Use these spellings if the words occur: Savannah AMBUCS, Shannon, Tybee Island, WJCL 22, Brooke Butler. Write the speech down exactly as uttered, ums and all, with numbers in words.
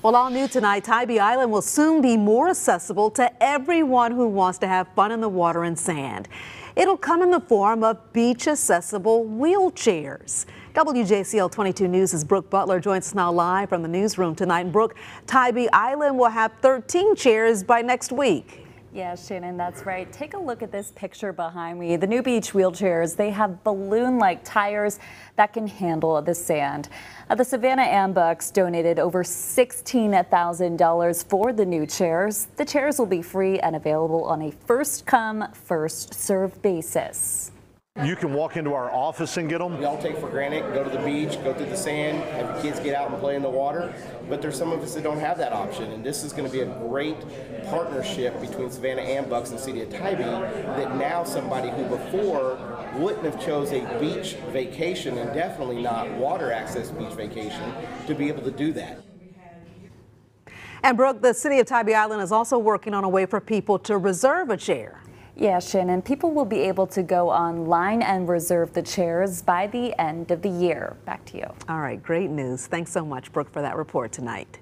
Well, all new tonight, Tybee Island will soon be more accessible to everyone who wants to have fun in the water and sand. It'll come in the form of beach-accessible wheelchairs. W J C L twenty-two News' Brooke Butler joins us now live from the newsroom tonight. And Brooke, Tybee Island will have thirteen chairs by next week. Yeah, Shannon, that's right. Take a look at this picture behind me. The new beach wheelchairs, they have balloon-like tires that can handle the sand. Uh, the Savannah AMBUCS donated over sixteen thousand dollars for the new chairs. The chairs will be free and available on a first-come, first-served basis. You can walk into our office and get them. We all take for granted, go to the beach, go through the sand, have the kids get out and play in the water. But there's some of us that don't have that option. And this is going to be a great partnership between Savannah AMBUCS and City of Tybee that now somebody who before wouldn't have chose a beach vacation and definitely not water access beach vacation to be able to do that. And Brooke, the City of Tybee Island is also working on a way for people to reserve a chair. Yeah, Shannon, people will be able to go online and reserve the chairs by the end of the year. Back to you. All right, great news. Thanks so much, Brooke, for that report tonight.